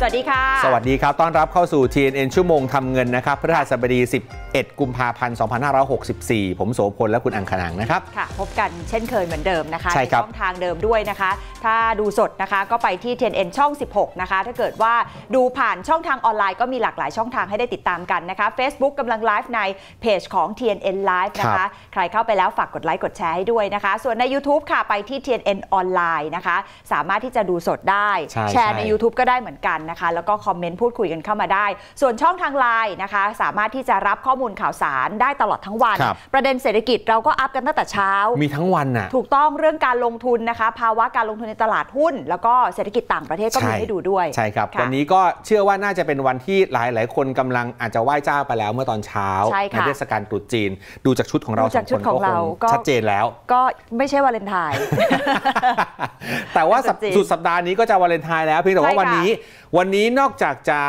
สวัสดีค่ะสวัสดีครับต้อนรับเข้าสู่ TNN ชั่วโมงทำเงินนะครับพฤหัสบดี11 กุมภาพันธ์ 2564ผมโสพลและคุณอังคณังนะครับค่ะพบกันเช่นเคยเหมือนเดิมนะคะในช่องทางเดิมด้วยนะคะถ้าดูสดนะคะก็ไปที่ TNN ช่อง16นะคะถ้าเกิดว่าดูผ่านช่องทางออนไลน์ก็มีหลากหลายช่องทางให้ได้ติดตามกันนะคะ Facebook กำลังไลฟ์ในเพจของ TNN Live นะคะใครเข้าไปแล้วฝากกดไลค์กดแชร์ให้ด้วยนะคะส่วนใน YouTube ค่ะไปที่ TNN ออนไลน์นะคะสามารถที่จะดูสดได้แชร์ใน YouTube ก็ได้เหมือนกันนะคะแล้วก็คอมเมนต์พูดคุยกันเข้ามาได้ส่วนช่องทาง LINE นะคะสามารถที่จะรับข้อมูลข่าวสารได้ตลอดทั้งวันประเด็นเศรษฐกิจเราก็อัพกันตั้งแต่เช้ามีทั้งวันน่ะถูกต้องเรื่องการลงทุนนะคะภาวะการลงทุนในตลาดหุ้นแล้วก็เศรษฐกิจต่างประเทศก็มีให้ดูด้วยใช่ครับวันนี้ก็เชื่อว่าน่าจะเป็นวันที่หลายๆคนกำลังอาจจะไหว้เจ้าไปแล้วเมื่อตอนเช้าในเทศกาลตรุษจีนดูจากชุดของเราสองคนก็ชัดเจนแล้วก็ไม่ใช่วาเลนไทน์แต่ว่าสุดสัปดาห์นี้ก็จะวาเลนไทน์แล้วเพียงแต่ว่าวันนี้นอกจากจะ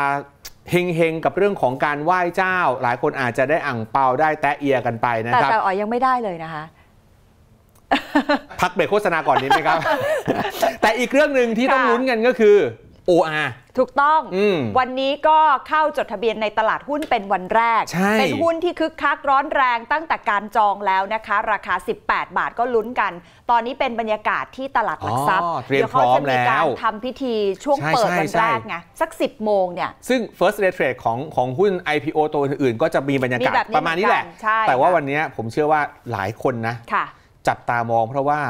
เฮงๆกับเรื่องของการไหว้เจ้าหลายคนอาจจะได้อั่งเปาได้แตะเอียกันไปนะครับแต่อ๋อยังไม่ได้เลยนะคะพักเบรกโฆษณาก่อนนิดไหมครับแต่อีกเรื่องหนึ่งที่ต้องลุ้นกันก็คือ ORถูกต้องวันนี้ก็เข้าจดทะเบียนในตลาดหุ้นเป็นวันแรกเป็นหุ้นที่คึกคักร้อนแรงตั้งแต่การจองแล้วนะคะราคา18 บาทก็ลุ้นกันตอนนี้เป็นบรรยากาศที่ตลาดหลักทรัพย์เดี๋ยวเขาจะมีการทำพิธีช่วงเปิดวันแรกไงสัก10 โมงเนี่ยซึ่ง first day trade ของหุ้น IPO ตัวอื่นๆก็จะมีบรรยากาศประมาณนี้แหละแต่ว่าวันนี้ผมเชื่อว่าหลายคนนะจับตามองเพราะว่า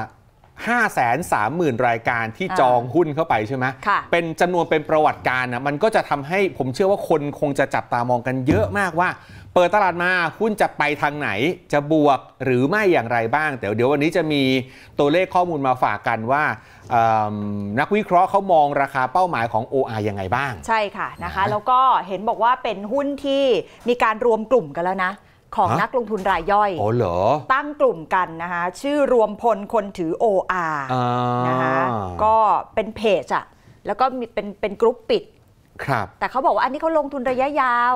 530,000 รายการที่จองหุ้นเข้าไปใช่ไหมเป็นจำนวนเป็นประวัติการนะมันก็จะทำให้ผมเชื่อว่าคนคงจะจับตามองกันเยอะมากว่าเปิดตลาดมาหุ้นจะไปทางไหนจะบวกหรือไม่อย่างไรบ้างแต่เดี๋ยววันนี้จะมีตัวเลขข้อมูลมาฝากกันว่านักวิเคราะห์เขามองราคาเป้าหมายของ OR ยังไงบ้างใช่ค่ะนะคะแล้วก็เห็นบอกว่าเป็นหุ้นที่มีการรวมกลุ่มกันแล้วนะของนักลงทุนรายย่อยตั้งกลุ่มกันนะคะชื่อรวมพลคนถือ OR นะคะก็เป็นเพจอะแล้วก็มีเป็นกรุ๊ปปิดแต่เขาบอกว่าอันนี้เขาลงทุนระยะยาว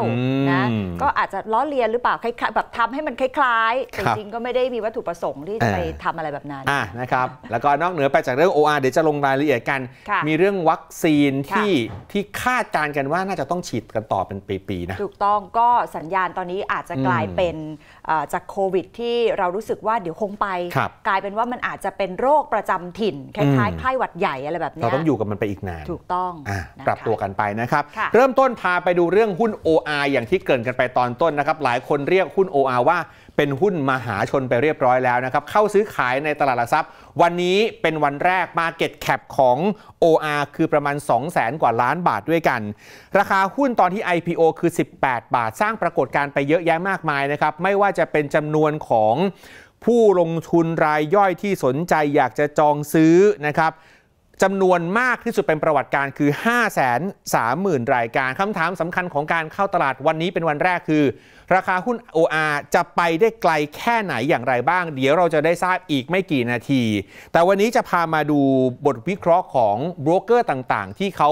นะก็อาจจะล้อเลียนหรือเปล่าแบบทำให้มันคล้ายๆแต่จริงก็ไม่ได้มีวัตถุประสงค์ที่จะไปทำอะไรแบบนั้นนะครับแล้วก็นอกเหนือไปจากเรื่อง OR เดี๋ยวจะลงรายละเอียดกันมีเรื่องวัคซีนที่คาดการณ์กันว่าน่าจะต้องฉีดกันต่อเป็นปีๆนะถูกต้องก็สัญญาณตอนนี้อาจจะกลายเป็นจากโควิดที่เรารู้สึกว่าเดี๋ยวคงไปกลายเป็นว่ามันอาจจะเป็นโรคประจำถิ่นคล้ายๆไข้หวัดใหญ่อะไรแบบนี้เราต้องอยู่กับมันไปอีกนานถูกต้องปรับตัวกันไปนะเริ่มต้นพาไปดูเรื่องหุ้น OR อย่างที่เกริ่นกันไปตอนต้นนะครับหลายคนเรียกหุ้น OR ว่าเป็นหุ้นมหาชนไปเรียบร้อยแล้วนะครับเข้าซื้อขายในตลาดหลักทรัพย์วันนี้เป็นวันแรก Market Cap ของ OR คือประมาณ 200,000 กว่าล้านบาทด้วยกันราคาหุ้นตอนที่ IPO คือ18 บาทสร้างปรากฏการณ์ไปเยอะแยะมากมายนะครับไม่ว่าจะเป็นจำนวนของผู้ลงทุนรายย่อยที่สนใจอยากจะจองซื้อนะครับจำนวนมากที่สุดเป็นประวัติการคือ 530,000 รายการคำถามสำคัญของการเข้าตลาดวันนี้เป็นวันแรกคือราคาหุ้น OR จะไปได้ไกลแค่ไหนอย่างไรบ้างเดี๋ยวเราจะได้ทราบอีกไม่กี่นาทีแต่วันนี้จะพามาดูบทวิเคราะห์ของโบรกเกอร์ต่างๆที่เขา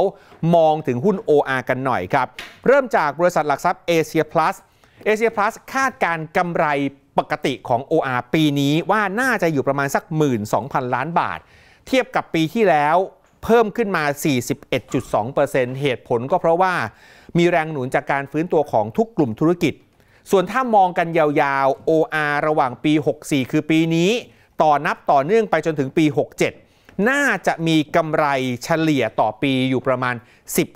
มองถึงหุ้น OR กันหน่อยครับเริ่มจากบริษัทหลักทรัพย์เอเชียพลัสคาดการกำไรปกติของ OR ปีนี้ว่าน่าจะอยู่ประมาณสัก 12,000 ล้านบาทเทียบกับปีที่แล้วเพิ่มขึ้นมา 41.2% เหตุผลก็เพราะว่ามีแรงหนุนจากการฟื้นตัวของทุกกลุ่มธุรกิจส่วนถ้ามองกันยาวๆ OR ระหว่างปี 64 คือปีนี้ต่อเนื่องไปจนถึงปี 67 น่าจะมีกำไรเฉลี่ยต่อปีอยู่ประมาณ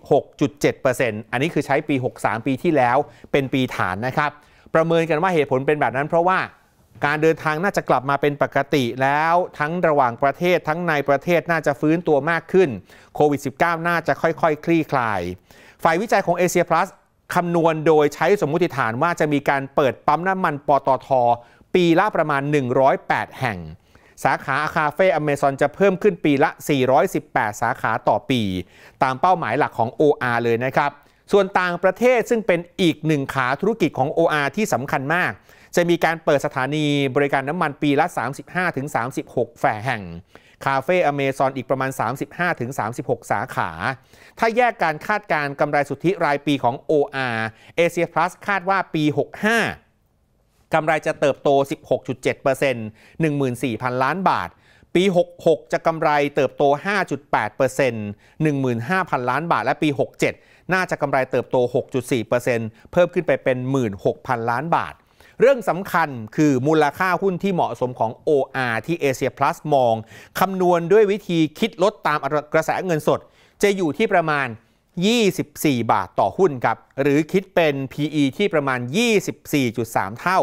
16.7% อันนี้คือใช้ปี 63 ปีที่แล้วเป็นปีฐานนะครับประเมินกันว่าเหตุผลเป็นแบบนั้นเพราะว่าการเดินทางน่าจะกลับมาเป็นปกติแล้วทั้งระหว่างประเทศทั้งในประเทศน่าจะฟื้นตัวมากขึ้นโควิด -19 น่าจะค่อยๆ คลี่คลายฝ่ายวิจัยของเอเชียพลัสคำนวณโดยใช้สมมุติฐานว่าจะมีการเปิดปั๊มน้ำมันปตท.ปีละประมาณ108แห่งสาขาคาเฟ่อเมซอนจะเพิ่มขึ้นปีละ418สาขาต่อปีตามเป้าหมายหลักของ OR เลยนะครับส่วนต่างประเทศซึ่งเป็นอีกหนึ่งขาธุรกิจของ OR ที่สำคัญมากจะมีการเปิดสถานีบริการน้ำมันปีละ 35-36 แห่งคาเฟ่อเมซอนอีกประมาณ 35-36 สาขาถ้าแยกการคาดการกำไรสุทธิรายปีของ OR เอเชียพลัสคาดว่าปี 65กำไรจะเติบโต 16.7% 14,000 ล้านบาท ปี66จะกำไรเติบโต 5.8% 15,000 ล้านบาทและปี67น่าจะกำไรเติบโต 6.4% เพิ่มขึ้นไปเป็น 16,000 ล้านบาทเรื่องสำคัญคือมูลค่าหุ้นที่เหมาะสมของ OR ที่ Asia Plus มองคำนวณด้วยวิธีคิดลดตามกระแสเงินสดจะอยู่ที่ประมาณ24บาทต่อหุ้นครับหรือคิดเป็น PE ที่ประมาณ 24.3 เท่า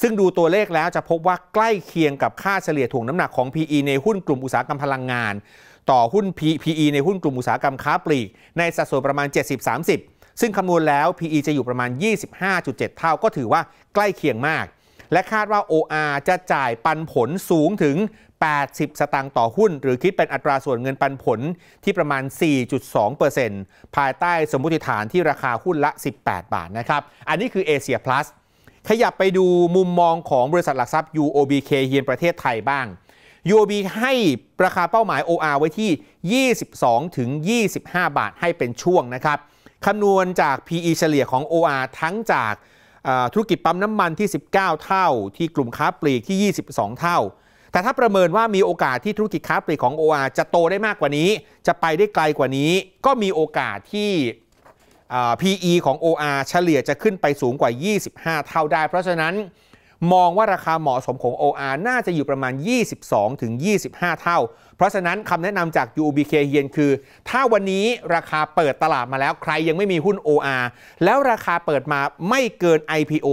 ซึ่งดูตัวเลขแล้วจะพบว่าใกล้เคียงกับค่าเฉลี่ยถ่วงน้ำหนักของ PE ในหุ้นกลุ่มอุตสาหกรรมพลังงานต่อหุ้น PE ในหุ้นกลุ่มอุตสาหกรรมค้าปลีกในสัดส่วนประมาณ 70-30 ซึ่งคำนวณแล้ว PE จะอยู่ประมาณ 25.7 เท่าก็ถือว่าใกล้เคียงมากและคาดว่า OR จะจ่ายปันผลสูงถึง80สตางค์ต่อหุ้นหรือคิดเป็นอัตราส่วนเงินปันผลที่ประมาณ 4.2% ภายใต้สมมุติฐานที่ราคาหุ้นละ18บาทนะครับอันนี้คือ Asia Plus ขยับไปดูมุมมองของบริษัทหลักทรัพย์ UOB เฮียนประเทศไทยบ้าง UOB ให้ราคาเป้าหมาย OR ไว้ที่ 22-25 บาทให้เป็นช่วงนะครับคำนวณจาก PE เฉลี่ยของ OR ทั้งจากธุรกิจปั๊มน้ำมันที่19เท่าที่กลุ่มค้าปลีกที่22เท่าแต่ถ้าประเมินว่ามีโอกาสที่ธุรกิจค้าปลีกของ OR จะโตได้มากกว่านี้จะไปได้ไกลกว่านี้ก็มีโอกาสที่ PE ของ OR เฉลี่ยจะขึ้นไปสูงกว่า25เท่าได้เพราะฉะนั้นมองว่าราคาเหมาะสมของ OR น่าจะอยู่ประมาณ 22-25 เท่าเพราะฉะนั้นคำแนะนำจาก UOBK เฮียนคือถ้าวันนี้ราคาเปิดตลาดมาแล้วใครยังไม่มีหุ้น OR แล้วราคาเปิดมาไม่เกิน IPO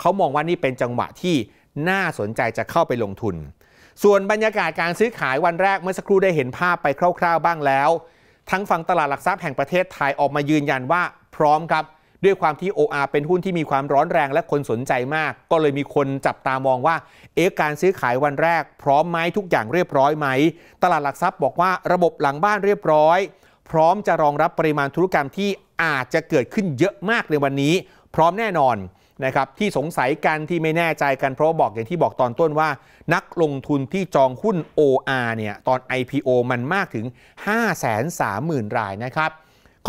เขามองว่านี่เป็นจังหวะที่น่าสนใจจะเข้าไปลงทุนส่วนบรรยากาศการซื้อขายวันแรกเมื่อสักครู่ได้เห็นภาพไปคร่าวๆบ้างแล้วทั้งฝั่งตลาดหลักทรัพย์แห่งประเทศไทยออกมายืนยันว่าพร้อมครับด้วยความที่ OR เป็นหุ้นที่มีความร้อนแรงและคนสนใจมากก็เลยมีคนจับตามองว่าการซื้อขายวันแรกพร้อมไหมทุกอย่างเรียบร้อยไหมตลาดหลักทรัพย์บอกว่าระบบหลังบ้านเรียบร้อยพร้อมจะรองรับปริมาณธุรกรรมที่อาจจะเกิดขึ้นเยอะมากในวันนี้พร้อมแน่นอนนะครับที่สงสัยกันที่ไม่แน่ใจกันเพราะบอกอย่างที่บอกตอนต้นว่านักลงทุนที่จองหุ้น OR เนี่ยตอน IPO มันมากถึง 530,000 รายนะครับ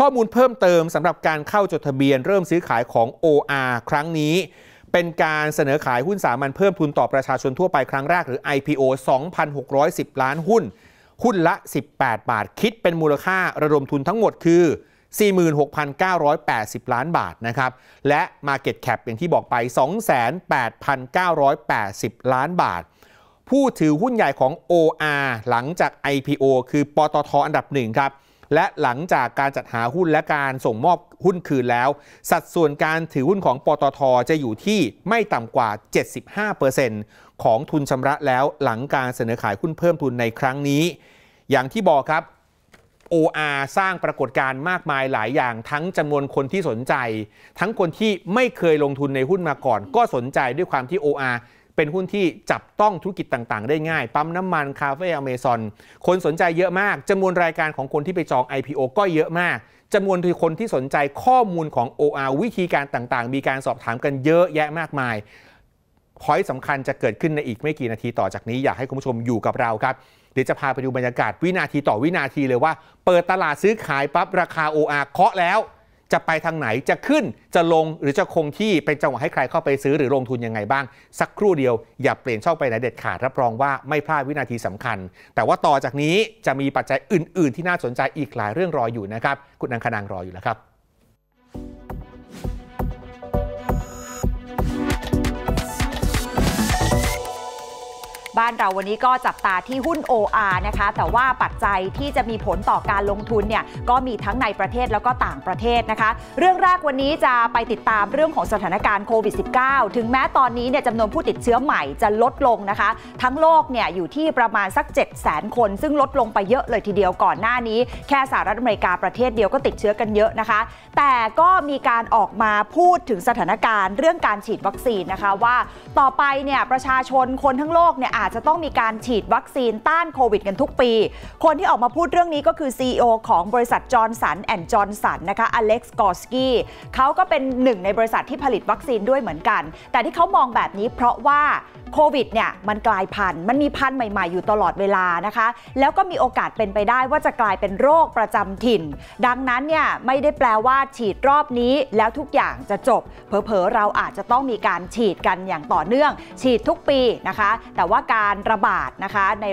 ข้อมูลเพิ่มเติมสำหรับการเข้าจดทะเบียนเริ่มซื้อขายของ OR ครั้งนี้เป็นการเสนอขายหุ้นสามัญเพิ่มทุนต่อประชาชนทั่วไปครั้งแรกหรือ IPO 2,610 ล้านหุ้นหุ้นละ18บาทคิดเป็นมูลค่าระดมทุนทั้งหมดคือ 46,980 ล้านบาทนะครับและ Market Cap อย่างที่บอกไป 28,980 ล้านบาทผู้ถือหุ้นใหญ่ของ OR หลังจาก IPO คือปตท.อันดับ1ครับและหลังจากการจัดหาหุ้นและการส่งมอบหุ้นคืนแล้วสัดส่วนการถือหุ้นของปตท.จะอยู่ที่ไม่ต่ำกว่า 75% ของทุนชำระแล้วหลังการเสนอขายหุ้นเพิ่มทุนในครั้งนี้อย่างที่บอกครับ OR สร้างปรากฏการณ์มากมายหลายอย่างทั้งจำนวนคนที่สนใจทั้งคนที่ไม่เคยลงทุนในหุ้นมาก่อนก็สนใจด้วยความที่ ORเป็นหุ้นที่จับต้องธุรกิจต่างๆได้ง่ายปั๊มน้ำมันคาเฟ่อเมซอนคนสนใจเยอะมากจำนวนรายการของคนที่ไปจอง IPO ก็เยอะมากจำนวนคนที่สนใจข้อมูลของ OR วิธีการต่างๆมีการสอบถามกันเยอะแยะมากมายพอยต์สำคัญจะเกิดขึ้นในอีกไม่กี่นาทีต่อจากนี้อยากให้คุณผู้ชมอยู่กับเราครับเดี๋ยวจะพาไปดูบรรยากาศวินาทีต่อวินาทีเลยว่าเปิดตลาดซื้อขายปั๊บราคา OR เคาะแล้วจะไปทางไหนจะขึ้นจะลงหรือจะคงที่เป็นจังหวะให้ใครเข้าไปซื้อหรือลงทุนยังไงบ้างสักครู่เดียวอย่าเปลี่ยนช่องไปไหนเด็ดขาดรับรองว่าไม่พลาดวินาทีสำคัญแต่ว่าต่อจากนี้จะมีปัจจัยอื่นๆที่น่าสนใจอีกหลายเรื่องรออยู่นะครับคุณอังคณางรออยู่แล้วครับบ้านเราวันนี้ก็จับตาที่หุ้น OR นะคะแต่ว่าปัจจัยที่จะมีผลต่อการลงทุนเนี่ยก็มีทั้งในประเทศแล้วก็ต่างประเทศนะคะเรื่องแรกวันนี้จะไปติดตามเรื่องของสถานการณ์โควิด -19 ถึงแม้ตอนนี้เนี่ยจำนวนผู้ติดเชื้อใหม่จะลดลงนะคะทั้งโลกเนี่ยอยู่ที่ประมาณสัก 700,000 คนซึ่งลดลงไปเยอะเลยทีเดียวก่อนหน้านี้แค่สหรัฐอเมริกาประเทศเดียวก็ติดเชื้อกันเยอะนะคะแต่ก็มีการออกมาพูดถึงสถานการณ์เรื่องการฉีดวัคซีนนะคะว่าต่อไปเนี่ยประชาชนคนทั้งโลกเนี่ยอาจจะต้องมีการฉีดวัคซีนต้านโควิดกันทุกปีคนที่ออกมาพูดเรื่องนี้ก็คือ CEO ของบริษัทจอห์นสันแอนด์จอห์นสันนะคะอเล็กซ์กอร์สกี้เขาก็เป็นหนึ่งในบริษัทที่ผลิตวัคซีนด้วยเหมือนกันแต่ที่เขามองแบบนี้เพราะว่า โควิดเนี่ยมันกลายพันธุ์มันมีพันธุ์ใหม่ๆอยู่ตลอดเวลานะคะแล้วก็มีโอกาสเป็นไปได้ว่าจะกลายเป็นโรคประจำถิ่นดังนั้นเนี่ยไม่ได้แปลว่าฉีดรอบนี้แล้วทุกอย่างจะจบเผลอๆเราอาจจะต้องมีการฉีดกันอย่างต่อเนื่องฉีดทุกปีนะคะแต่ว่าการระบาดนะคะใน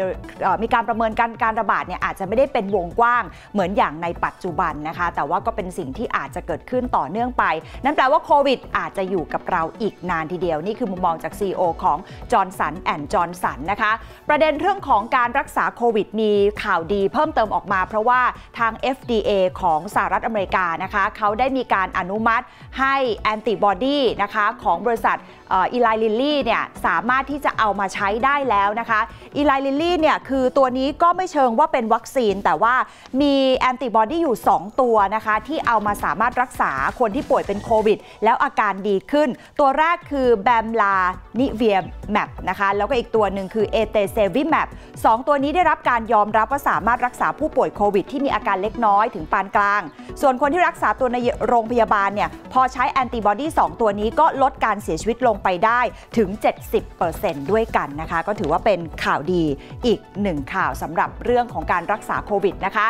มีการประเมินการระบาดเนี่ยอาจจะไม่ได้เป็นวงกว้างเหมือนอย่างในปัจจุบันนะคะแต่ว่าก็เป็นสิ่งที่อาจจะเกิดขึ้นต่อเนื่องไปนั่นแปลว่าโควิดอาจจะอยู่กับเราอีกนานทีเดียวนี่คือมุมมองจาก CEO ของ Johnson & Johnson นะคะประเด็นเรื่องของการรักษาโควิดมีข่าวดีเพิ่มเติมออกมาเพราะว่าทาง FDA ของสหรัฐอเมริกานะคะเขาได้มีการอนุมัติให้แอนติบอดีนะคะของบริษัทอีไลลิลลี่เนี่ยสามารถที่จะเอามาใช้ได้แล้วนะคะอีไลลิลลี่เนี่ยคือตัวนี้ก็ไม่เชิงว่าเป็นวัคซีนแต่ว่ามีแอนติบอดีอยู่2ตัวนะคะที่เอามาสามารถรักษาคนที่ป่วยเป็นโควิดแล้วอาการดีขึ้นตัวแรกคือแบมลานิเวียแมปนะคะแล้วก็อีกตัวหนึ่งคือเอเตเซวิแมป2ตัวนี้ได้รับการยอมรับว่าสามารถรักษาผู้ป่วยโควิดที่มีอาการเล็กน้อยถึงปานกลางส่วนคนที่รักษาตัวในโรงพยาบาลเนี่ยพอใช้แอนติบอดี2ตัวนี้ก็ลดการเสียชีวิตลงไปได้ถึง 70% ด้วยกันนะคะก็ถือว่าเป็นข่าวดีอีกหนึ่งข่าวสำหรับเรื่องของการรักษาโควิดนะคะ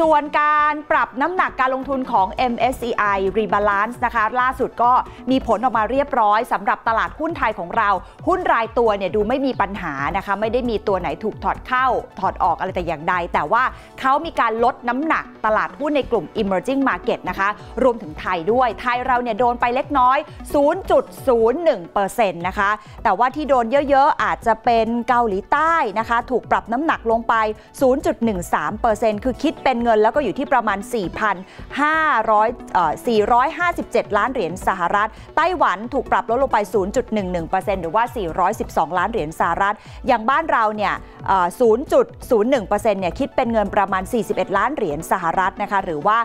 ส่วนการปรับน้ำหนักการลงทุนของ MSCI Rebalance นะคะล่าสุดก็มีผลออกมาเรียบร้อยสำหรับตลาดหุ้นไทยของเราหุ้นรายตัวเนี่ยดูไม่มีปัญหานะคะไม่ได้มีตัวไหนถูกถอดเข้าถอดออกอะไรแต่อย่างใดแต่ว่าเขามีการลดน้ำหนักตลาดหุ้นในกลุ่ม Emerging Market นะคะรวมถึงไทยด้วยไทยเราเนี่ยโดนไปเล็กน้อย 0.01% นะคะแต่ว่าที่โดนเยอะๆอาจจะเป็นเกาหลีใต้นะคะถูกปรับน้ำหนักลงไป 0.13% คือคิดเป็นเงินแล้วก็อยู่ที่ประมาณ 4,457 ล้านเหรียญสหรัฐไต้หวันถูกปรับลดลงไป 0.11% หรือว่า412ล้านเหรียญสหรัฐอย่างบ้านเราเนี่ย 0.01% เนี่ยคิดเป็นเงินประมาณ41ล้านเหรียญสหรัฐนะคะหรือว่า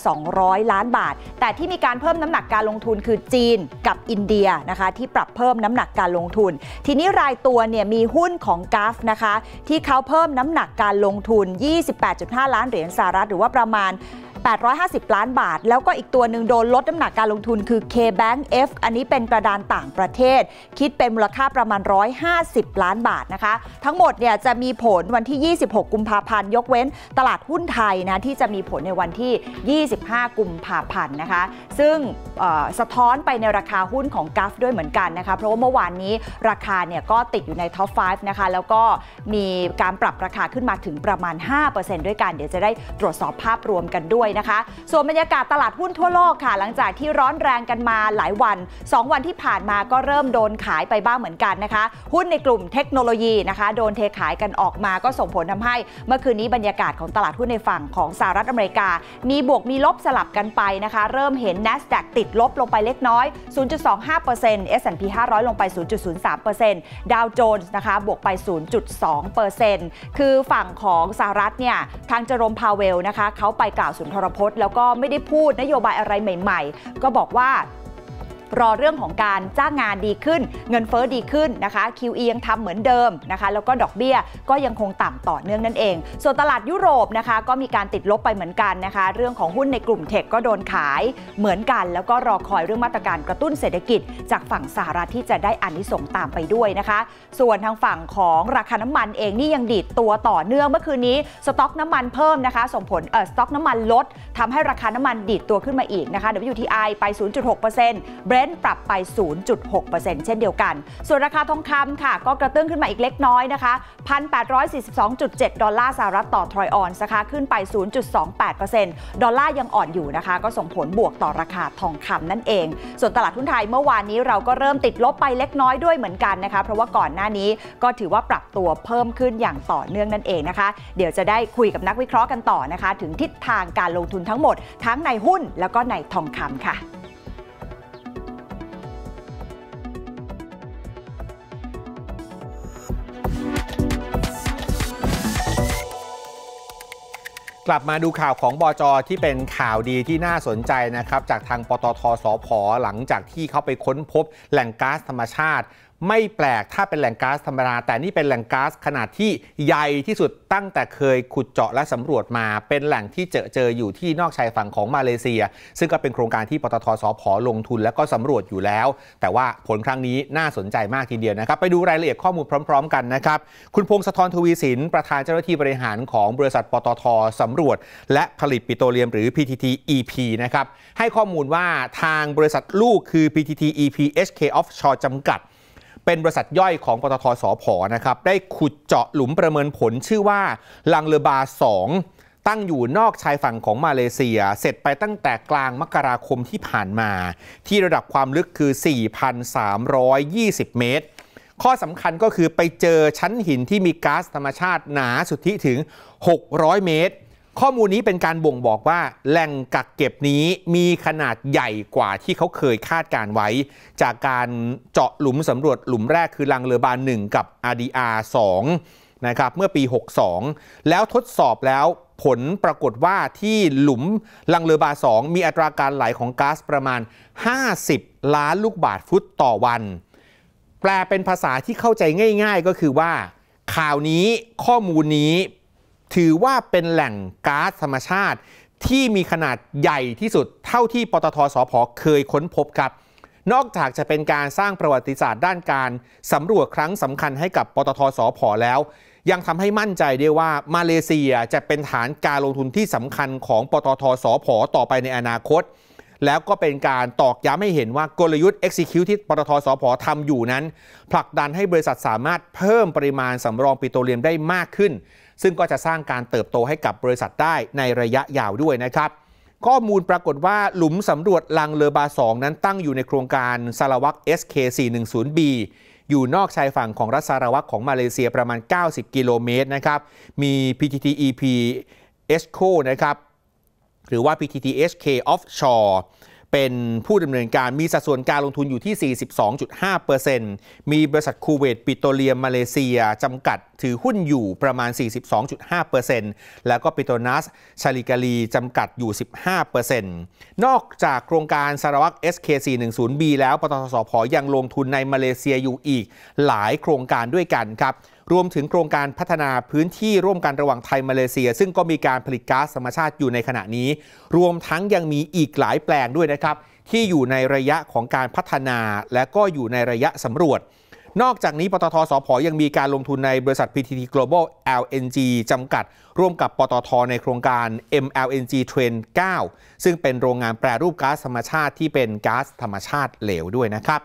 1,200 ล้านบาทแต่ที่มีการเพิ่มน้ำหนักการลงทุนคือจีนกับอินเดียนะคะที่ปรับเพิ่มน้ำหนักการลงทุนทีนี้รายตัวเนี่ยมีหุ้นของกัฟนะคะที่เขาเพิ่มน้ำหนักการลงทุน 28.5 ล้านเหรียญสหรัฐหรือว่าประมาณ850ล้านบาทแล้วก็อีกตัวหนึ่งโดนลดน้ำหนักการลงทุนคือ K-Bank F อันนี้เป็นกระดานต่างประเทศคิดเป็นมูลค่าประมาณ150ล้านบาทนะคะทั้งหมดเนี่ยจะมีผลวันที่26กุมภาพันธ์ยกเว้นตลาดหุ้นไทยนะที่จะมีผลในวันที่25กุมภาพันธ์นะคะซึ่งสะท้อนไปในราคาหุ้นของกัฟด้วยเหมือนกันนะคะเพราะว่าเมื่อวานนี้ราคาเนี่ยก็ติดอยู่ในท็อป5นะคะแล้วก็มีการปรับราคาขึ้นมาถึงประมาณ 5% ด้วยกันเดี๋ยวจะได้ตรวจสอบภาพรวมกันด้วยนะคะส่วนบรรยากาศตลาดหุ้นทั่วโลกค่ะหลังจากที่ร้อนแรงกันมาหลายวัน2วันที่ผ่านมาก็เริ่มโดนขายไปบ้างเหมือนกันนะคะหุ้นในกลุ่มเทคโนโลยีนะคะโดนเทขายกันออกมาก็ส่งผลทำให้เมื่อคืนนี้บรรยากาศของตลาดหุ้นในฝั่งของสหรัฐอเมริกามีบวกมีลบสลับกันไปนะคะเริ่มเห็น NASDAQ ติดลบลงไปเล็กน้อย 0.25% S&P 500 ลงไป 0.03% Dow Jones นะคะบวกไป 0.2% คือฝั่งของสหรัฐเนี่ยทางเจอโรม พาเวลนะคะเขาไปกล่าวสุนทรพจน์แล้วก็ไม่ได้พูดนโยบายอะไรใหม่ๆก็บอกว่ารอเรื่องของการจ้างงานดีขึ้นเงินเฟ้อดีขึ้นนะคะ QE ยังทำเหมือนเดิมนะคะแล้วก็ดอกเบี้ยก็ยังคงต่ำต่อเนื่องนั่นเองส่วนตลาดยุโรปนะคะก็มีการติดลบไปเหมือนกันนะคะเรื่องของหุ้นในกลุ่มเทคก็โดนขายเหมือนกันแล้วก็รอคอยเรื่องมาตรการกระตุ้นเศรษฐกิจจากฝั่งสหรัฐที่จะได้อานิสงส์ตามไปด้วยนะคะส่วนทางฝั่งของราคาน้ำมันเองนี่ยังดีดตัวต่อเนื่องเมื่อคืนนี้สต็อกน้ำมันเพิ่มนะคะส่งผลสต็อกน้ำมันลดทำให้ราคาน้ำมันดีดตัวขึ้นมาอีกนะคะ WTI ไป 0.6%ปรับไป 0.6% เช่นเดียวกันส่วนราคาทองคำค่ะก็กระเตื้องขึ้นมาอีกเล็กน้อยนะคะ $1,842.7 ดอลลาร์สหรัฐต่อทรอยออนซ์นะคะขึ้นไป 0.28% ดอลลาร์ยังอ่อนอยู่นะคะก็ส่งผลบวกต่อราคาทองคำนั่นเองส่วนตลาดหุ้นไทยเมื่อวานนี้เราก็เริ่มติดลบไปเล็กน้อยด้วยเหมือนกันนะคะเพราะว่าก่อนหน้านี้ก็ถือว่าปรับตัวเพิ่มขึ้นอย่างต่อเนื่องนั่นเองนะคะเดี๋ยวจะได้คุยกับนักวิเคราะห์กันต่อนะคะถึงทิศทางการลงทุนทั้งหมดทั้งในหุ้นแล้วก็ในทองคำค่ะกลับมาดูข่าวของบจ.ที่เป็นข่าวดีที่น่าสนใจนะครับจากทางปตท.สผ.หลังจากที่เขาไปค้นพบแหล่งก๊าซธรรมชาติ ไม่แปลกถ้าเป็นแหล่งก๊าซธรรมดาแต่นี่เป็นแหล่งก๊าซขนาดที่ใหญ่ที่สุดตั้งแต่เคยขุดเจาะและสำรวจมาเป็นแหล่งที่เจออยู่ที่นอกชายฝั่งของมาเลเซียซึ่งก็เป็นโครงการที่ปตท.สผ.ลงทุนและก็สำรวจอยู่แล้วแต่ว่าผลครั้งนี้น่าสนใจมากทีเดียวนะครับไปดูรายละเอียดข้อมูลพร้อมๆกันนะครับคุณพงศธรทวีสินประธานเจ้าหน้าที่บริหารของบริษัทปตท.สำรวจและผลิตปิโตรเลียมหรือ PTTEP นะครับให้ข้อมูลว่าทางบริษัทลูกคือ PTTEP SK Offshore จำกัดเป็นบริษัทย่อยของปตท.สผ.นะครับได้ขุดเจาะหลุมประเมินผลชื่อว่าลังเลบา2ตั้งอยู่นอกชายฝั่งของมาเลเซียเสร็จไปตั้งแต่กลางมกราคมที่ผ่านมาที่ระดับความลึกคือ 4,320 เมตรข้อสำคัญก็คือไปเจอชั้นหินที่มีก๊าซธรรมชาติหนาสุทธิถึง600 เมตรข้อมูลนี้เป็นการบ่งบอกว่าแหล่งกักเก็บนี้มีขนาดใหญ่กว่าที่เขาเคยคาดการไว้จากการเจาะหลุมสำรวจหลุมแรกคือลังเลบา1กับ RDR 2นะครับเมื่อปี62แล้วทดสอบแล้วผลปรากฏว่าที่หลุมลังเลบา2มีอัตราการไหลของก๊าซประมาณ50ล้านลูกบาศก์ฟุตต่อวันแปลเป็นภาษาที่เข้าใจง่ายๆก็คือว่าข่าวนี้ข้อมูลนี้ถือว่าเป็นแหล่งก๊าซธรรมชาติที่มีขนาดใหญ่ที่สุดเท่าที่ปตท.สผ.เคยค้นพบครับนอกจากจะเป็นการสร้างประวัติศาสตร์ด้านการสำรวจครั้งสำคัญให้กับปตท.สผ.แล้วยังทำให้มั่นใจได้ว่ามาเลเซียจะเป็นฐานการลงทุนที่สำคัญของปตท.สผ.ต่อไปในอนาคตแล้วก็เป็นการตอกย้ำให้เห็นว่ากลยุทธ์ Execute ที่ปตท.สผ.ทำอยู่นั้นผลักดันให้บริษัทสามารถเพิ่มปริมาณสำรองปิโตรเลียมได้มากขึ้นซึ่งก็จะสร้างการเติบโตให้กับบริษัทได้ในระยะยาวด้วยนะครับข้อมูลปรากฏว่าหลุมสำรวจลังเลบา2นั้นตั้งอยู่ในโครงการสารวัตร SK410B อยู่นอกชายฝั่งของรัฐสารวัตรของมาเลเซียประมาณ90กิโลเมตรนะครับมี PTTEP SCO นะครับหรือว่า PTT SK Offshore เป็นผู้ดำเนินการมีสัดส่วนการลงทุนอยู่ที่ 42.5% มีบริษัทคูเวตปิโตรเลียมมาเลเซียจำกัดถือหุ้นอยู่ประมาณ 42.5% แล้วก็ปิโตนัสชาลิกาลีจำกัดอยู่ 15% นอกจากโครงการสารวัตร SK410B แล้วปตท.สผ.ยังลงทุนในมาเลเซียอยู่อีกหลายโครงการด้วยกันครับรวมถึงโครงการพัฒนาพื้นที่ร่วมกันระหว่างไทยมาเลเซียซึ่งก็มีการผลิตก๊าซธรรมชาติอยู่ในขณะนี้รวมทั้งยังมีอีกหลายแปลงด้วยนะครับที่อยู่ในระยะของการพัฒนาและก็อยู่ในระยะสำรวจนอกจากนี้ปตท.สผ.ยังมีการลงทุนในบริษัท PTT Global LNG จำกัดร่วมกับปตท.ในโครงการ MLNG Trend 9 ซึ่งเป็นโรงงานแปรรูปก๊าซธรรมชาติที่เป็นก๊าซธรรมชาติเหลวด้วยนะครับ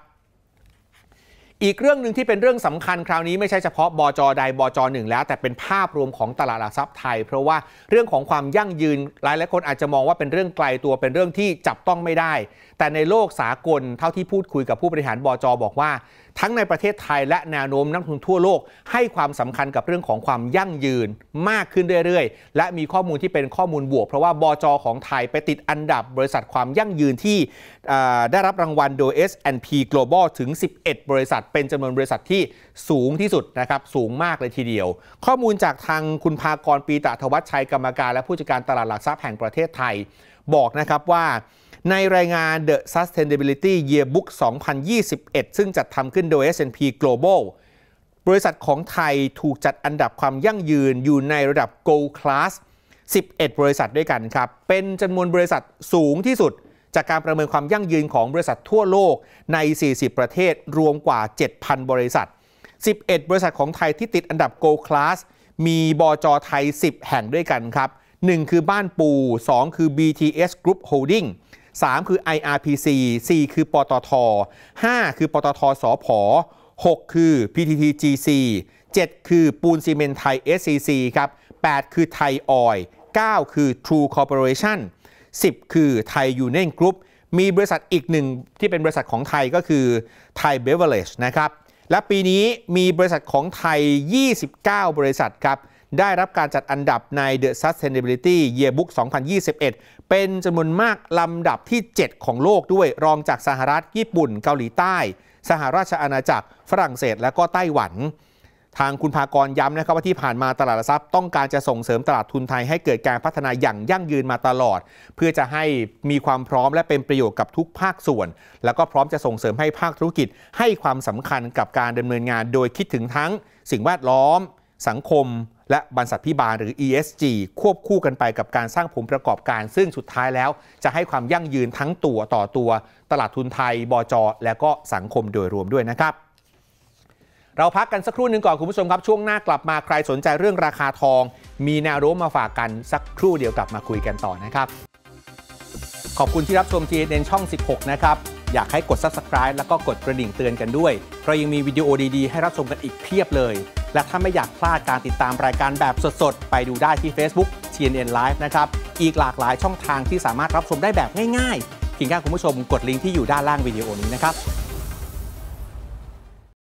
อีกเรื่องหนึ่งที่เป็นเรื่องสำคัญคราวนี้ไม่ใช่เฉพาะบจ.ใดบจ.หนึ่งแล้วแต่เป็นภาพรวมของตลาดหลักทรัพย์ไทยเพราะว่าเรื่องของความยั่งยืนหลายคนอาจจะมองว่าเป็นเรื่องไกลตัวเป็นเรื่องที่จับต้องไม่ได้แต่ในโลกสากลเท่าที่พูดคุยกับผู้บริหารบจ.บอกว่าทั้งในประเทศไทยและแนวโน้มนักลงทุนทั่วโลกให้ความสำคัญกับเรื่องของความยั่งยืนมากขึ้นเรื่อยๆและมีข้อมูลที่เป็นข้อมูลบวกเพราะว่าบจ.ของไทยไปติดอันดับบริษัทความยั่งยืนที่ได้รับรางวัลโดย S&P Global ถึง 11 บริษัทเป็นจำนวนบริษัทที่สูงที่สุดนะครับสูงมากเลยทีเดียวข้อมูลจากทางคุณภากร ปีตะธวัชชัยกรรมการและผู้จัดการตลาดหลักทรัพย์แห่งประเทศไทยบอกนะครับว่าในรายงาน The Sustainability Yearbook 2021 ซึ่งจัดทำขึ้นโดย S&P Global บริษัทของไทยถูกจัดอันดับความยั่งยืนอยู่ในระดับ Gold Class 11 บริษัทด้วยกันครับเป็นจำนวนบริษัทสูงที่สุดจากการประเมินความยั่งยืนของบริษัททั่วโลกใน 40 ประเทศรวมกว่า 7,000 บริษัท 11 บริษัทของไทยที่ติดอันดับ Gold Class มีบจ.ไทย 10 แห่งด้วยกันครับ 1 คือบ้านปู 2 คือ BTS Group Holdings3 คือ IRPC 4 คือปตท. 5 คือปตท.สผ. 6 คือ PTTGC 7 คือปูนซีเมนต์ไทย SCC ครับ 8 คือไทยออยล์ 9 คือ True Corporation 10 คือไทยยูเนี่ยนกรุ๊ปมีบริษัทอีกหนึ่งที่เป็นบริษัทของไทยก็คือไทยเบเวอเรจนะครับและปีนี้มีบริษัทของไทย 29 บริษัทครับได้รับการจัดอันดับใน The Sustainability Yearbook 2021 เป็นจำนวนมากลำดับที่ 7 ของโลกด้วยรองจากสหรัฐญี่ปุ่นเกาหลีใต้สหราชอาณาจักรฝรั่งเศสและก็ไต้หวัน ทางคุณภากรย้ำนะครับว่าที่ผ่านมาตลาดหลักทรัพย์ต้องการจะส่งเสริมตลาดทุนไทยให้เกิดการพัฒนาอย่างยั่งยืนมาตลอดเพื่อจะให้มีความพร้อมและเป็นประโยชน์กับทุกภาคส่วนแล้วก็พร้อมจะส่งเสริมให้ภาคธุรกิจให้ความสำคัญกับการดำเนินงานโดยคิดถึงทั้งสิ่งแวดล้อมสังคมและบรรษัทพิบาลหรือ ESG ควบคู่กันไปกับการสร้างผลประกอบการซึ่งสุดท้ายแล้วจะให้ความยั่งยืนทั้งตัวต่อตัวตลาดทุนไทยบจ.และก็สังคมโดยรวมด้วยนะครับเราพักกันสักครู่หนึ่งก่อนคุณผู้ชมครับช่วงหน้ากลับมาใครสนใจเรื่องราคาทองมีแนวโน้มมาฝากกันสักครู่เดียวกลับมาคุยกันต่อนะครับขอบคุณที่รับชม TNN ช่อง 16 นะครับอยากให้กด Subscribe แล้วก็กดกระดิ่งเตือนกันด้วยเรายังมีวิดีโอดีๆให้รับชมกันอีกเพียบเลยและถ้าไม่อยากพลาดการติดตามรายการแบบสดๆไปดูได้ที่ Facebook TNN Live นะครับอีกหลากหลายช่องทางที่สามารถรับชมได้แบบง่ายๆเพียงแค่คุณผู้ชมกดลิงก์ที่อยู่ด้านล่างวิดีโอนี้นะครับ